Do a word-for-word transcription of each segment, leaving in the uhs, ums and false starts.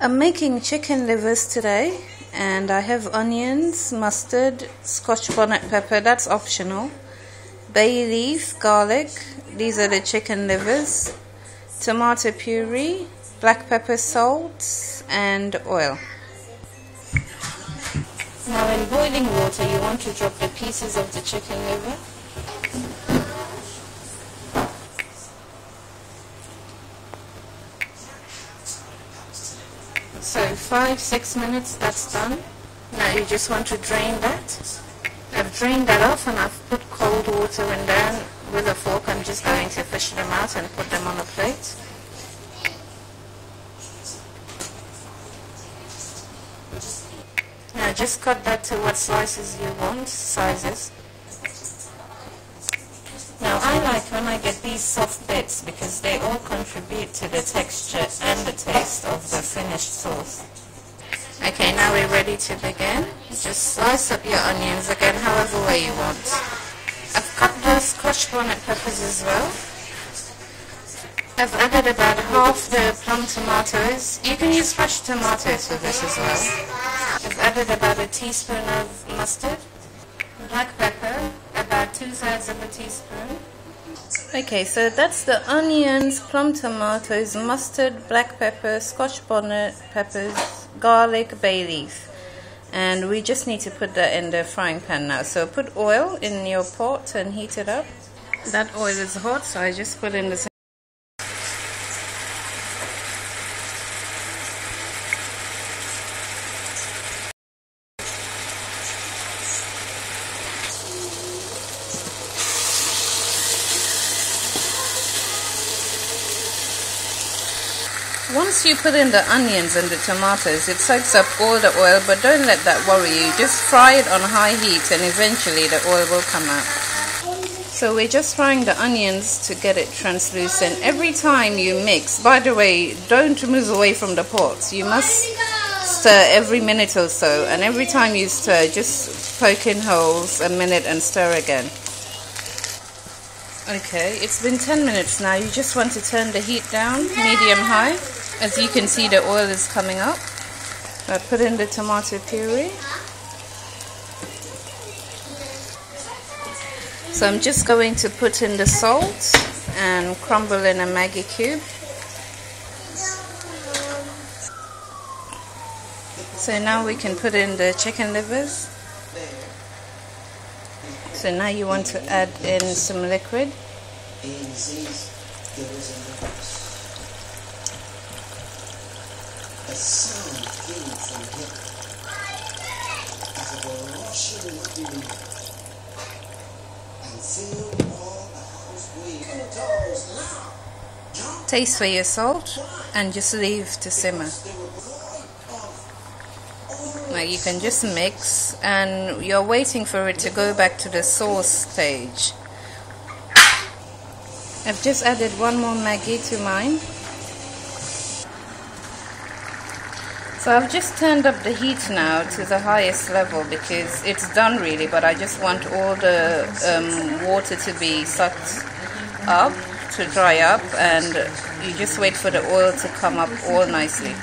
I'm making chicken livers today, and I have onions, mustard, Scotch bonnet pepper, that's optional, bay leaf, garlic, these are the chicken livers, tomato puree, black pepper, salt and oil. Now in boiling water you want to drop the pieces of the chicken liver. So five to six minutes, that's done. Now you just want to drain that. I've drained that off and I've put cold water in there. With a fork I'm just going to fish them out and put them on a plate. Now just cut that to what slices you want, sizes. Now I like when I get these soft bits because they all contribute to the texture and the taste of the finished sauce. Okay, now we're ready to begin. Just slice up your onions again however way you want. I've cut the Scotch bonnet peppers as well. I've added about half the plum tomatoes. You can use fresh tomatoes for this as well. I've added about a teaspoon of mustard, black pepper, about two-thirds of a teaspoon. Okay, so that's the onions, plum tomatoes, mustard, black pepper, Scotch bonnet peppers, garlic, bay leaf. And we just need to put that in the frying pan now. So put oil in your pot and heat it up. That oil is hot, so I just put in the Once you put in the onions and the tomatoes, it soaks up all the oil, but don't let that worry you. Just fry it on high heat and eventually the oil will come out. So we're just frying the onions to get it translucent. Every time you mix, by the way, don't move away from the pot. You must stir every minute or so, and every time you stir, just poke in holes a minute and stir again. Okay, it's been ten minutes now. You just want to turn the heat down, medium-high. As you can see, the oil is coming up. I put in the tomato puree. So I'm just going to put in the salt and crumble in a Maggi cube. So now we can put in the chicken livers. So now you want to add in some liquid. Taste for your salt and just leave to simmer. You can just mix, and you're waiting for it to go back to the sauce stage. I've just added one more Maggi to mine. So I've just turned up the heat now to the highest level because it's done really, but I just want all the um, water to be sucked up, to dry up, and you just wait for the oil to come up all nicely.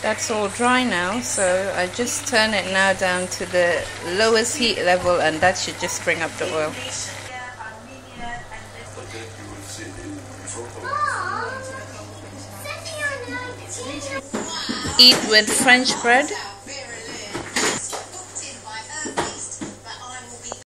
That's all dry now, so I just turn it now down to the lowest heat level, and that should just bring up the oil. Eat with French bread.